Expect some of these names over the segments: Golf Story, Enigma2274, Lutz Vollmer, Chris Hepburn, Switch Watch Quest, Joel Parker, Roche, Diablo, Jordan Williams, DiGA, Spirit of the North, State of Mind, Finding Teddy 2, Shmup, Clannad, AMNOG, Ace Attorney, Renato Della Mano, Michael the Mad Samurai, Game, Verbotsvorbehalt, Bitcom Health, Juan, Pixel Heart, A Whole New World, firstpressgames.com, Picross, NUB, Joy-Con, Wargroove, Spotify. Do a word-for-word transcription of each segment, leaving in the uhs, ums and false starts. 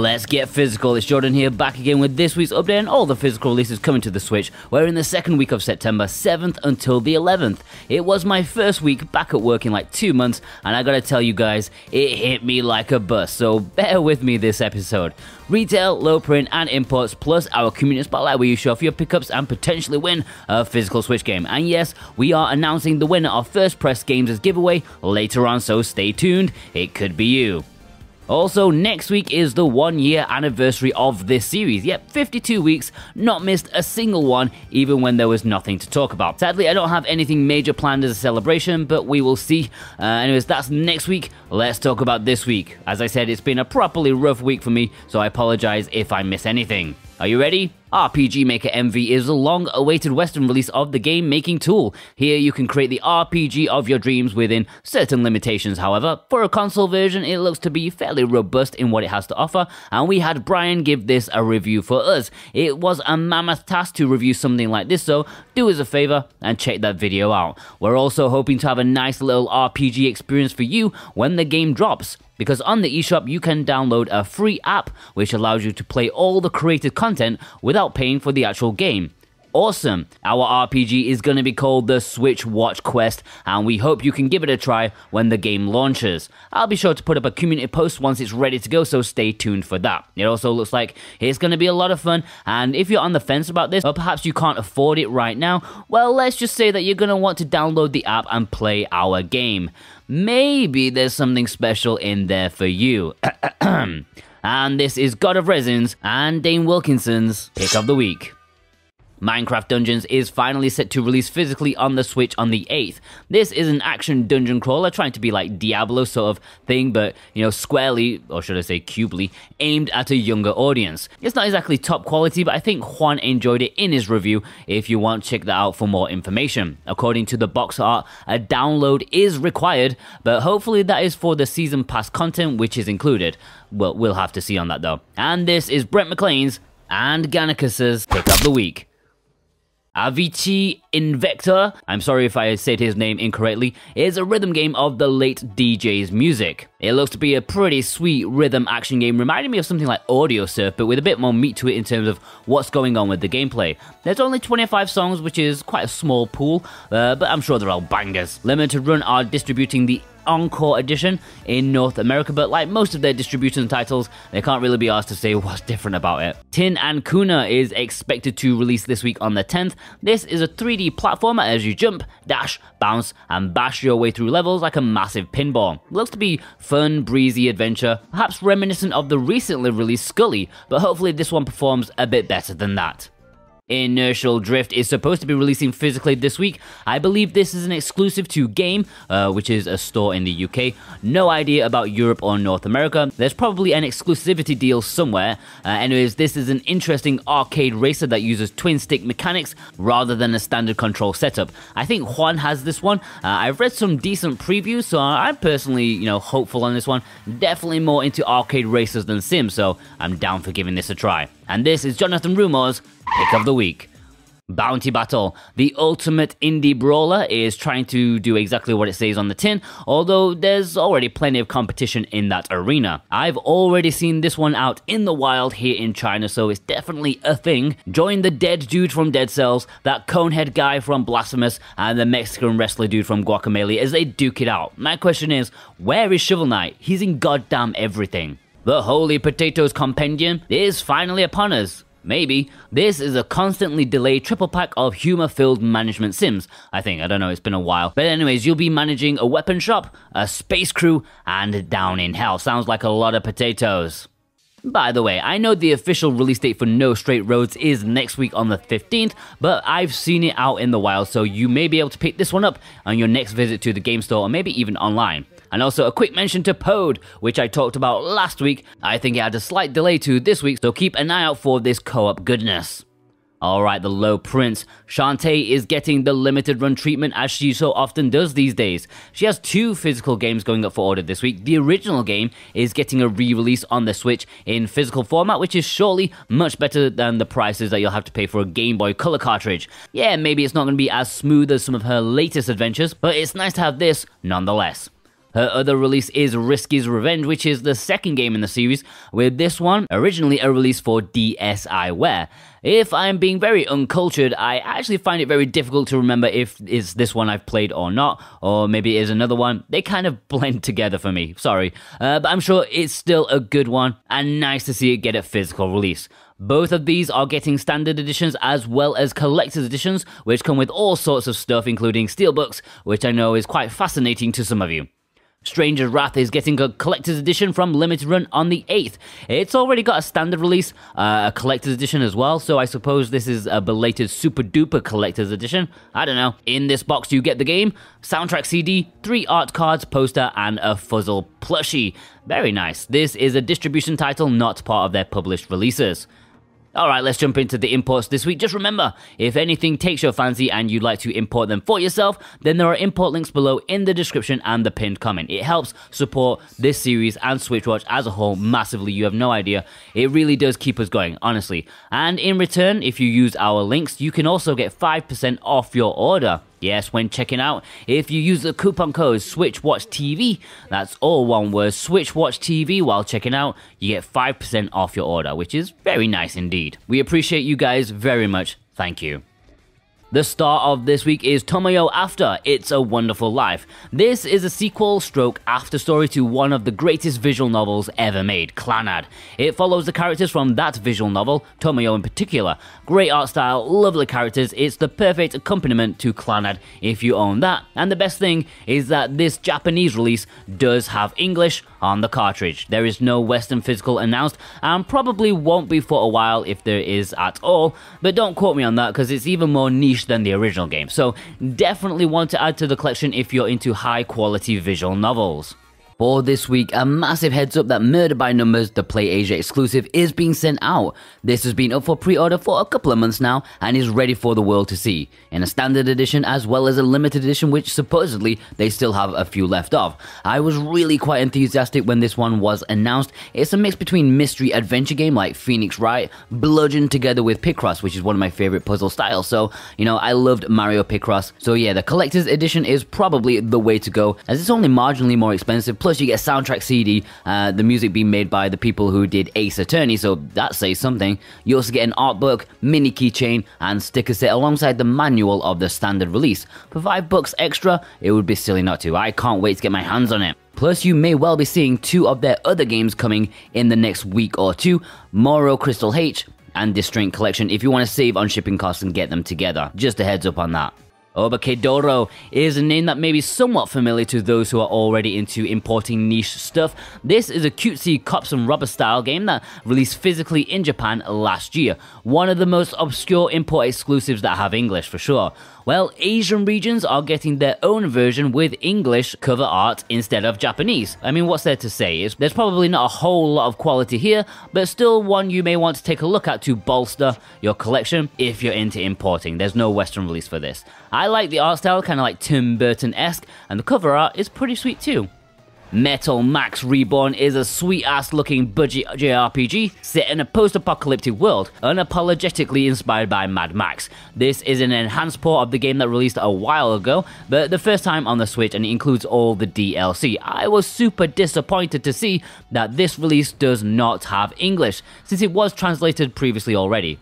Let's get physical. It's Jordan here, back again with this week's update and all the physical releases coming to the Switch. We're in the second week of September, seventh until the eleventh. It was my first week back at work in like two months, and I gotta tell you guys, it hit me like a bus, so bear with me this episode. Retail, low print, and imports, plus our community spotlight where you show off your pickups and potentially win a physical Switch game. And yes, we are announcing the winner of First Press Games' giveaway later on, so stay tuned, it could be you. Also, next week is the one year anniversary of this series. Yep, fifty-two weeks, not missed a single one, even when there was nothing to talk about. Sadly, I don't have anything major planned as a celebration, but we will see. Uh, anyways, that's next week. Let's talk about this week. As I said, it's been a properly rough week for me, so I apologize if I miss anything. Are you ready? R P G Maker M V is the long-awaited Western release of the game-making tool. Here you can create the R P G of your dreams within certain limitations, however. For a console version, it looks to be fairly robust in what it has to offer, and we had Brian give this a review for us. It was a mammoth task to review something like this, so do us a favor and check that video out. We're also hoping to have a nice little R P G experience for you when the game drops, because on the eShop you can download a free app which allows you to play all the created content without paying for the actual game. Awesome! Our R P G is going to be called the Switch Watch Quest, and we hope you can give it a try when the game launches. I'll be sure to put up a community post once it's ready to go, so stay tuned for that. It also looks like it's going to be a lot of fun, and if you're on the fence about this, or perhaps you can't afford it right now, well, let's just say that you're going to want to download the app and play our game. Maybe there's something special in there for you. And this is God of Resins and Dane Wilkinson's Pick of the Week. Minecraft Dungeons is finally set to release physically on the Switch on the eighth. This is an action dungeon crawler trying to be like Diablo sort of thing, but, you know, squarely, or should I say cubely, aimed at a younger audience. It's not exactly top quality, but I think Juan enjoyed it in his review. If you want, check that out for more information. According to the box art, a download is required, but hopefully that is for the season pass content which is included. Well, we'll have to see on that though. And this is Brent McLean's and Gannicus's Pick of the Week. Avicii Invector, I'm sorry if I said his name incorrectly, is a rhythm game of the late D J's music. It looks to be a pretty sweet rhythm action game, reminding me of something like Audio Surf, but with a bit more meat to it in terms of what's going on with the gameplay. There's only twenty-five songs, which is quite a small pool, uh, but I'm sure they're all bangers. Limited Run are distributing the Encore edition in North America, but like most of their distribution titles, they can't really be asked to say what's different about it. Tin and Kuna is expected to release this week on the tenth. This is a three D platformer as you jump, dash, bounce, and bash your way through levels like a massive pinball. Looks to be fun, breezy adventure, perhaps reminiscent of the recently released Skully, but hopefully this one performs a bit better than that. Inertial Drift is supposed to be releasing physically this week. I believe this is an exclusive to Game, uh, which is a store in the U K. No idea about Europe or North America. There's probably an exclusivity deal somewhere. Uh, anyways, this is an interesting arcade racer that uses twin stick mechanics rather than a standard control setup. I think Juan has this one. Uh, I've read some decent previews, so I'm personally, you know, hopeful on this one. Definitely more into arcade racers than Sims, so I'm down for giving this a try. And this is Jonathan Rumor's Pick of the Week. Bounty Battle, the ultimate indie brawler, is trying to do exactly what it says on the tin, although there's already plenty of competition in that arena. I've already seen this one out in the wild here in China, so it's definitely a thing. Join the dead dude from Dead Cells, that conehead guy from Blasphemous, and the Mexican wrestler dude from Guacamelee as they duke it out. My question is, where is Shovel Knight? He's in goddamn everything. The Holy Potatoes Compendium is finally upon us. Maybe. This is a constantly delayed triple pack of humor-filled management sims, I think. I don't know, it's been a while. But anyways, you'll be managing a weapon shop, a space crew, and down in hell. Sounds like a lot of potatoes. By the way, I know the official release date for No Straight Roads is next week on the fifteenth, but I've seen it out in the wild, so you may be able to pick this one up on your next visit to the game store, or maybe even online. And also a quick mention to Pode, which I talked about last week. I think it had a slight delay to this week, so keep an eye out for this co-op goodness. Alright, the low prints. Shantae is getting the limited run treatment as she so often does these days. She has two physical games going up for order this week. The original game is getting a re-release on the Switch in physical format, which is surely much better than the prices that you'll have to pay for a Game Boy Color cartridge. Yeah, maybe it's not going to be as smooth as some of her latest adventures, but it's nice to have this nonetheless. Her other release is Risky's Revenge, which is the second game in the series, with this one originally a release for DSiWare. If I'm being very uncultured, I actually find it very difficult to remember if it's this one I've played or not, or maybe it is another one. They kind of blend together for me, sorry. Uh, but I'm sure it's still a good one, and nice to see it get a physical release. Both of these are getting standard editions as well as collector's editions, which come with all sorts of stuff, including steelbooks, which I know is quite fascinating to some of you. Stranger's Wrath is getting a collector's edition from Limited Run on the eighth. It's already got a standard release, uh, a collector's edition as well, so I suppose this is a belated super duper collector's edition. I don't know. In this box you get the game, soundtrack C D, three art cards, poster, and a Fuzzle plushie. Very nice. This is a distribution title, not part of their published releases. Alright, let's jump into the imports this week. Just remember, if anything takes your fancy and you'd like to import them for yourself, then there are import links below in the description and the pinned comment. It helps support this series and Switch Watch as a whole massively. You have no idea. It really does keep us going, honestly. And in return, if you use our links, you can also get five percent off your order. Yes, when checking out, if you use the coupon code SWITCHWATCHTV, that's all one word, SWITCHWATCHTV, while checking out, you get five percent off your order, which is very nice indeed. We appreciate you guys very much, thank you. The star of this week is Tomoyo After It's a Wonderful Life. This is a sequel stroke after story to one of the greatest visual novels ever made, Clannad. It follows the characters from that visual novel, Tomoyo in particular. Great art style, lovely characters, it's the perfect accompaniment to Clannad if you own that. And the best thing is that this Japanese release does have English on the cartridge. There is no Western physical announced and probably won't be for a while if there is at all, but don't quote me on that because it's even more niche than the original game, so definitely want to add to the collection if you're into high quality visual novels. For this week, a massive heads up that Murder by Numbers, the Play Asia exclusive, is being sent out. This has been up for pre-order for a couple of months now and is ready for the world to see, in a standard edition as well as a limited edition, which supposedly they still have a few left of. I was really quite enthusiastic when this one was announced. It's a mix between mystery adventure game like Phoenix Wright, bludgeoned together with Picross, which is one of my favourite puzzle styles, so you know, I loved Mario Picross. So yeah, the collector's edition is probably the way to go, as it's only marginally more expensive. Plus you get a soundtrack C D, uh, the music being made by the people who did Ace Attorney, so that says something. You also get an art book, mini keychain, and sticker set alongside the manual of the standard release. For five bucks extra, it would be silly not to. I can't wait to get my hands on it. Plus you may well be seeing two of their other games coming in the next week or two, Moro Crystal H and Distraint Collection, if you want to save on shipping costs and get them together. Just a heads up on that. Obakedoro is a name that may be somewhat familiar to those who are already into importing niche stuff. This is a cutesy cops and robbers style game that released physically in Japan last year. One of the most obscure import exclusives that have English for sure. Well, Asian regions are getting their own version with English cover art instead of Japanese. I mean, what's there to say? It's, there's probably not a whole lot of quality here, but still one you may want to take a look at to bolster your collection if you're into importing. There's no Western release for this. I like the art style, kind of like Tim Burton-esque, and the cover art is pretty sweet too. Metal Max Reborn is a sweet-ass looking budget J R P G set in a post-apocalyptic world, unapologetically inspired by Mad Max. This is an enhanced port of the game that released a while ago, but the first time on the Switch, and it includes all the D L C. I was super disappointed to see that this release does not have English, since it was translated previously already.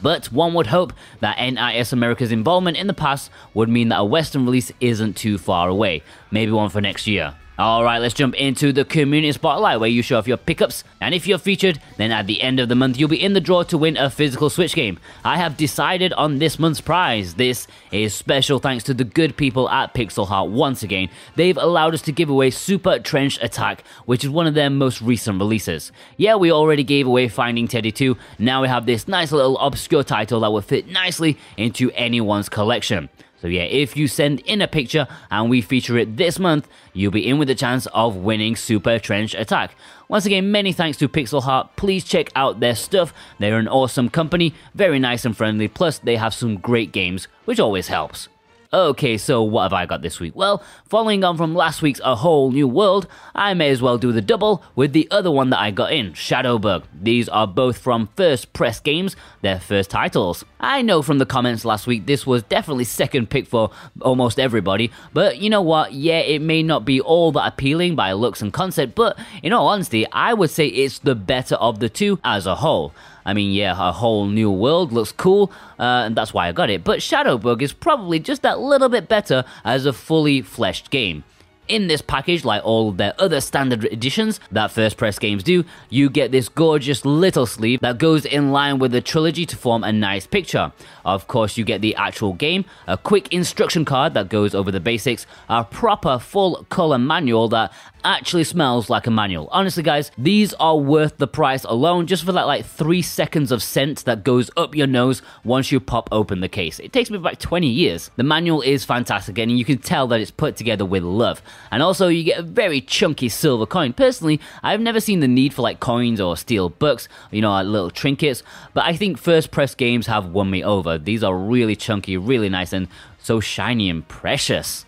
But one would hope that N I S America's involvement in the past would mean that a Western release isn't too far away, maybe one for next year. Alright, let's jump into the community spotlight where you show off your pickups, and if you're featured, then at the end of the month you'll be in the draw to win a physical Switch game. I have decided on this month's prize. This is special thanks to the good people at Pixel Heart once again. They've allowed us to give away Super Trench Attack, which is one of their most recent releases. Yeah, we already gave away Finding Teddy two, now we have this nice little obscure title that will fit nicely into anyone's collection. So yeah, if you send in a picture and we feature it this month, you'll be in with the chance of winning Super Trench Attack. Once again, many thanks to Pixel Heart. Please check out their stuff. They're an awesome company, very nice and friendly, plus they have some great games, which always helps. Okay, so what have I got this week? Well, following on from last week's A Whole New World, I may as well do the double with the other one that I got in, Shadowbug. These are both from First Press Games, their first titles. I know from the comments last week this was definitely second pick for almost everybody, but you know what, yeah, it may not be all that appealing by looks and concept, but in all honesty, I would say it's the better of the two as a whole. I mean, yeah, A Whole New World looks cool, uh, and that's why I got it, but Shadowbug is probably just that little bit better as a fully fleshed game. In this package, like all of their other standard editions that First Press Games do, you get this gorgeous little sleeve that goes in line with the trilogy to form a nice picture. Of course, you get the actual game, a quick instruction card that goes over the basics, a proper full-color manual that actually smells like a manual. Honestly, guys, these are worth the price alone just for that like three seconds of scent that goes up your nose once you pop open the case. It takes me back twenty years. The manual is fantastic, and you can tell that it's put together with love. And also, you get a very chunky silver coin. Personally, I've never seen the need for like coins or steel books, you know, like little trinkets, but I think First Press Games have won me over. These are really chunky, really nice, and so shiny and precious.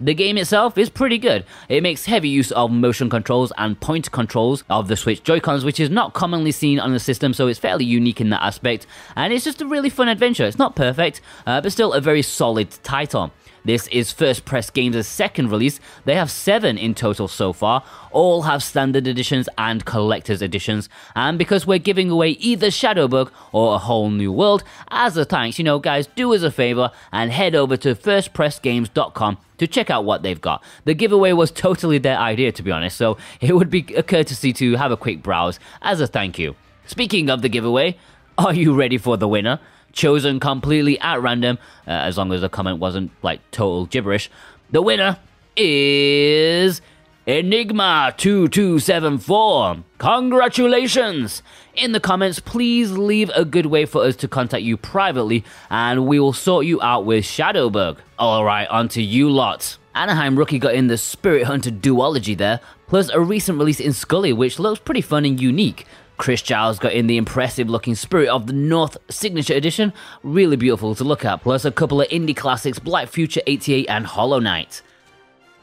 The game itself is pretty good. It makes heavy use of motion controls and point controls of the Switch Joy-Cons, which is not commonly seen on the system, so it's fairly unique in that aspect, and it's just a really fun adventure. It's not perfect, uh, but still a very solid title. This is First Press Games' second release. They have seven in total so far. All have standard editions and collector's editions. And because we're giving away either Shadowbug or A Whole New World as a thanks, you know, guys, do us a favor and head over to first press games dot com to check out what they've got. The giveaway was totally their idea, to be honest, so it would be a courtesy to have a quick browse as a thank you. Speaking of the giveaway, are you ready for the winner? Chosen completely at random, uh, as long as the comment wasn't like total gibberish. The winner is Enigma two two seven four. Congratulations! In the comments, please leave a good way for us to contact you privately, and we will sort you out with Shadowbug. Alright, on to you lot. Anaheim Rookie got in the Spirit Hunter duology there, plus a recent release in Skully, which looks pretty fun and unique. Chris Giles got in the impressive looking Spirit of the North Signature Edition, really beautiful to look at, plus a couple of indie classics, Black Future eighty-eight and Hollow Knight.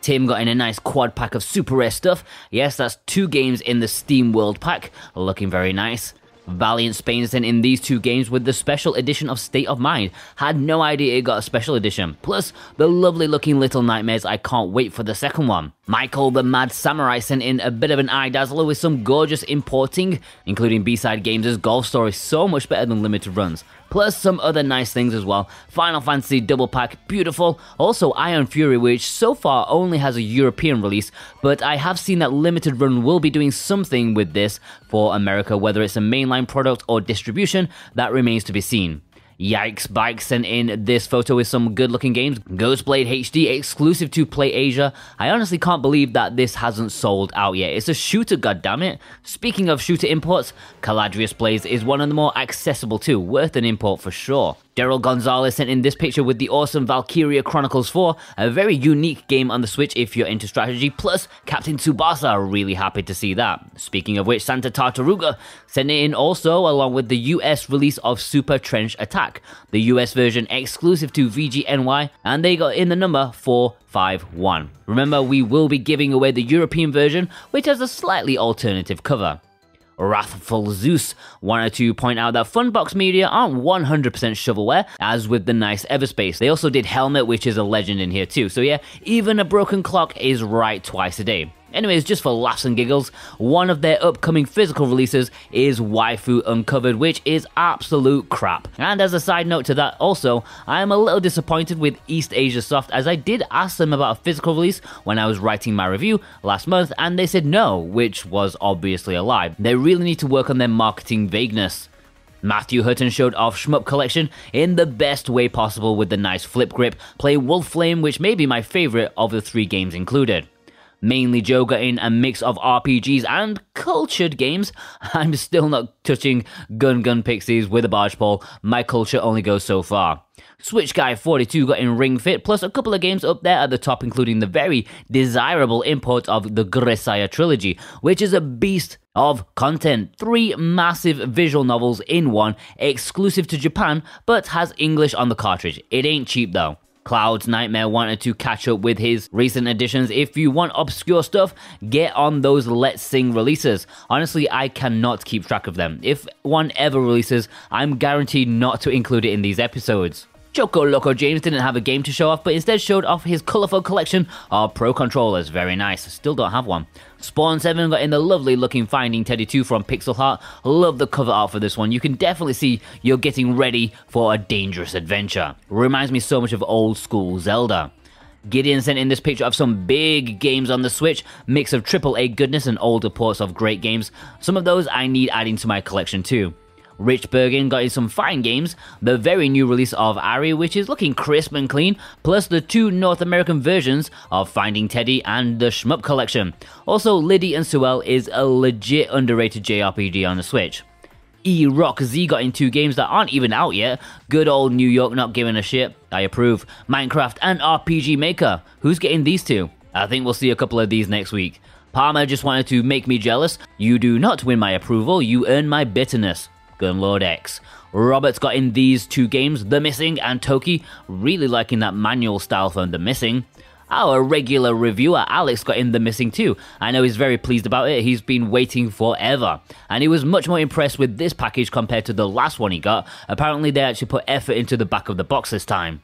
Tim got in a nice quad pack of super rare stuff. Yes, that's two games in the Steam World pack, looking very nice. Valiant Spain sent in these two games with the special edition of State of Mind. Had no idea it got a special edition. Plus, the lovely looking Little Nightmares. I can't wait for the second one. Michael the Mad Samurai sent in a bit of an eye dazzler with some gorgeous importing, including B-Side Games' Golf Story, so much better than Limited Runs. Plus some other nice things as well. Final Fantasy Double Pack, beautiful. Also Iron Fury, which so far only has a European release, but I have seen that Limited Run will be doing something with this for America, whether it's a mainline product or distribution, that remains to be seen. Yikes Bike sent in this photo with some good looking games. Ghostblade H D, exclusive to Play Asia. I honestly can't believe that this hasn't sold out yet. It's a shooter, goddammit. Speaking of shooter imports, Caladrius Blaze is one of the more accessible too, worth an import for sure. Daryl Gonzalez sent in this picture with the awesome Valkyria Chronicles four, a very unique game on the Switch if you're into strategy, plus Captain Tsubasa, really happy to see that. Speaking of which, Santa Tartaruga sent it in also along with the U S release of Super Trench Attack, the U S version exclusive to V G N Y, and they got in the number four five one. Remember, we will be giving away the European version, which has a slightly alternative cover. Wrathful Zeus wanted to point out that Funbox Media aren't one hundred percent shovelware, as with the nice Everspace. They also did Helmet, which is a legend in here too. So yeah, even a broken clock is right twice a day. Anyways, just for laughs and giggles, one of their upcoming physical releases is Waifu Uncovered, which is absolute crap. And as a side note to that also, I am a little disappointed with East Asia Soft, as I did ask them about a physical release when I was writing my review last month, and they said no, which was obviously a lie. They really need to work on their marketing vagueness. Matthew Hutton showed off Shmup Collection in the best way possible with the nice flip grip, play Wolf Flame, which may be my favourite of the three games included. Mainly Joe got in a mix of R P Gs and cultured games. I'm still not touching Gun Gun Pixies with a barge pole. My culture only goes so far. Switch Guy forty-two got in Ring Fit, plus a couple of games up there at the top, including the very desirable import of the Grisaya trilogy, which is a beast of content. Three massive visual novels in one, exclusive to Japan, but has English on the cartridge. It ain't cheap though. Cloud's Nightmare wanted to catch up with his recent additions. If you want obscure stuff, get on those Let's Sing releases. Honestly, I cannot keep track of them. If one ever releases, I'm guaranteed not to include it in these episodes. Choco Loco James didn't have a game to show off, but instead showed off his colourful collection of pro controllers. Very nice. Still don't have one. Spawn seven got in the lovely looking Finding Teddy two from Pixel Heart. Love the cover art for this one. You can definitely see you're getting ready for a dangerous adventure. Reminds me so much of old school Zelda. Gideon sent in this picture of some big games on the Switch, mix of triple A goodness and older ports of great games. Some of those I need adding to my collection too. Rich Bergen got in some fine games, the very new release of Ari, which is looking crisp and clean, plus the two North American versions of Finding Teddy and the Shmup Collection. Also, Liddy and Suel is a legit underrated J R P G on the Switch. E-Rock Z got in two games that aren't even out yet. Good old New York not giving a shit. I approve. Minecraft and R P G Maker. Who's getting these two? I think we'll see a couple of these next week. Palmer just wanted to make me jealous. You do not win my approval, you earn my bitterness. Lord X. Robert's got in these two games, The Missing and Toki. Really liking that manual style from The Missing. Our regular reviewer Alex got in The Missing too. I know he's very pleased about it. He's been waiting forever. And he was much more impressed with this package compared to the last one he got. Apparently they actually put effort into the back of the box this time.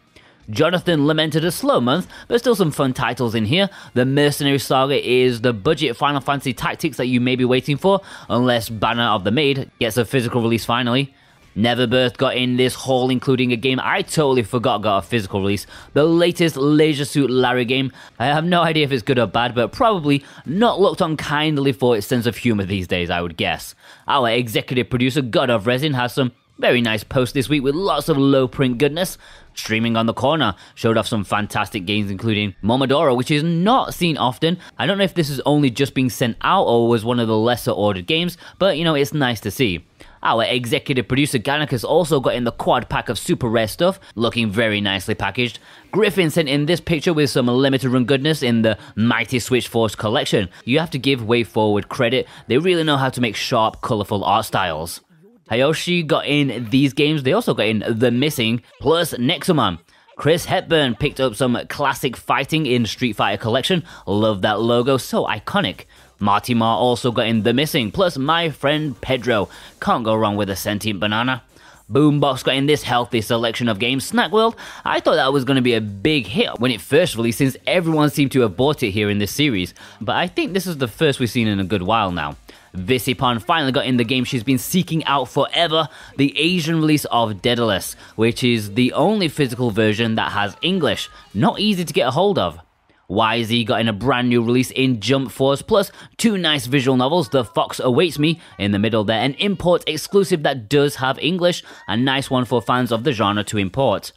Jonathan lamented a slow month, but still some fun titles in here. The Mercenary Saga is the budget Final Fantasy Tactics that you may be waiting for, unless Banner of the Maid gets a physical release finally. Neverbirth got in this haul, including a game I totally forgot got a physical release, the latest Leisure Suit Larry game. I have no idea if it's good or bad, but probably not looked on kindly for its sense of humor these days, I would guess. Our executive producer, God of Resins, has some very nice post this week with lots of low print goodness. Streaming on the Corner showed off some fantastic games, including Momodora, which is not seen often. I don't know if this is only just being sent out or was one of the lesser ordered games, but you know, it's nice to see. Our executive producer Gannicus also got in the quad pack of super rare stuff, looking very nicely packaged. Griffin sent in this picture with some limited run goodness in the Mighty Switch Force collection. You have to give Way Forward credit, they really know how to make sharp, colourful art styles. Hayoshi got in these games. They also got in The Missing, plus Nexomon. Chris Hepburn picked up some classic fighting in Street Fighter Collection. Love that logo, so iconic. Marty Ma also got in The Missing, plus My Friend Pedro. Can't go wrong with a sentient banana. Boombox got in this healthy selection of games. Snack World, I thought that was going to be a big hit when it first released, since everyone seemed to have bought it here in this series. But I think this is the first we've seen in a good while now. Visipon finally got in the game she's been seeking out forever, the Asian release of Daedalus, which is the only physical version that has English. Not easy to get a hold of. Y Z got in a brand new release in Jump Force, plus two nice visual novels, The Fox Awaits Me in the middle there, an import exclusive that does have English, a nice one for fans of the genre to import.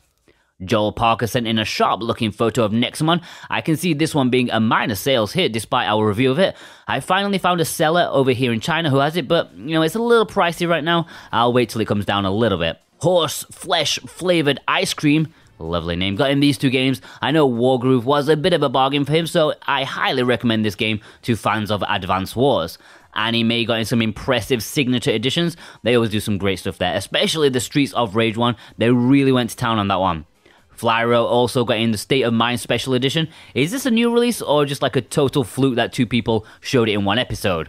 Joel Parker sent in a sharp looking photo of Nexomon. I can see this one being a minor sales hit despite our review of it. I finally found a seller over here in China who has it, but you know, it's a little pricey right now. I'll wait till it comes down a little bit. Horse Flesh Flavored Ice Cream, lovely name, got in these two games. I know Wargroove was a bit of a bargain for him, so I highly recommend this game to fans of Advance Wars. Anime got in some impressive signature editions. They always do some great stuff there, especially the Streets of Rage one. They really went to town on that one. Flyro also got in the State of Mind Special Edition. Is this a new release or just like a total fluke that two people showed it in one episode?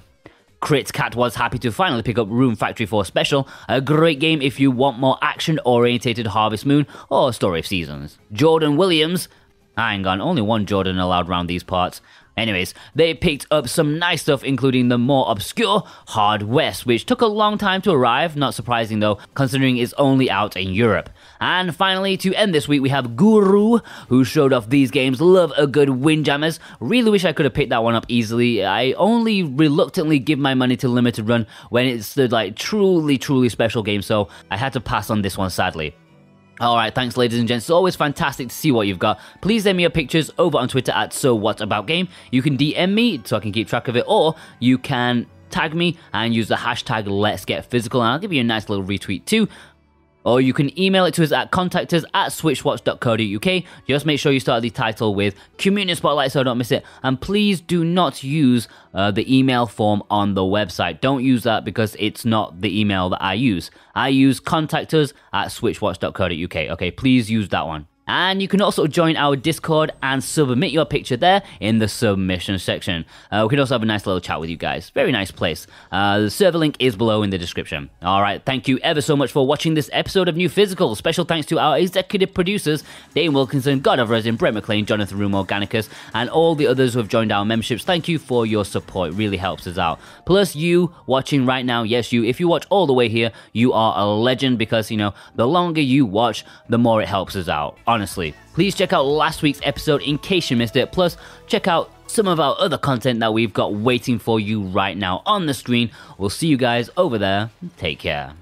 Crit Cat was happy to finally pick up Rune Factory four Special, a great game if you want more action-orientated Harvest Moon or Story of Seasons. Jordan Williams, hang on, only one Jordan allowed round these parts. Anyways, they picked up some nice stuff, including the more obscure Hard West, which took a long time to arrive, not surprising though, considering it's only out in Europe. And finally, to end this week, we have Guru, who showed off these games. Love a good Windjammers. Really wish I could have picked that one up easily. I only reluctantly give my money to Limited Run when it's the like truly, truly special game, so I had to pass on this one sadly. Alright, thanks ladies and gents, it's always fantastic to see what you've got. Please send me your pictures over on Twitter at SoWhatAboutGame. You can D M me so I can keep track of it, or you can tag me and use the hashtag Let'sGetPhysical and I'll give you a nice little retweet too. Or you can email it to us at contactors at switchwatch dot co dot uk. Just make sure you start the title with Community Spotlight so I don't miss it. And please do not use uh, the email form on the website. Don't use that because it's not the email that I use. I use contactors at switchwatch dot co dot uk. Okay, please use that one. And you can also join our Discord and submit your picture there in the submission section. Uh, we can also have a nice little chat with you guys. Very nice place. Uh, the server link is below in the description. All right, thank you ever so much for watching this episode of New Physical. Special thanks to our executive producers, Dane Wilkinson, God of Resins, Brett McLean, Jonathan Rumo, Gannicus, and all the others who have joined our memberships. Thank you for your support. It really helps us out. Plus, you watching right now, yes, you, if you watch all the way here, you are a legend because, you know, the longer you watch, the more it helps us out. Honestly, please check out last week's episode in case you missed it. Plus, check out some of our other content that we've got waiting for you right now on the screen. We'll see you guys over there. Take care.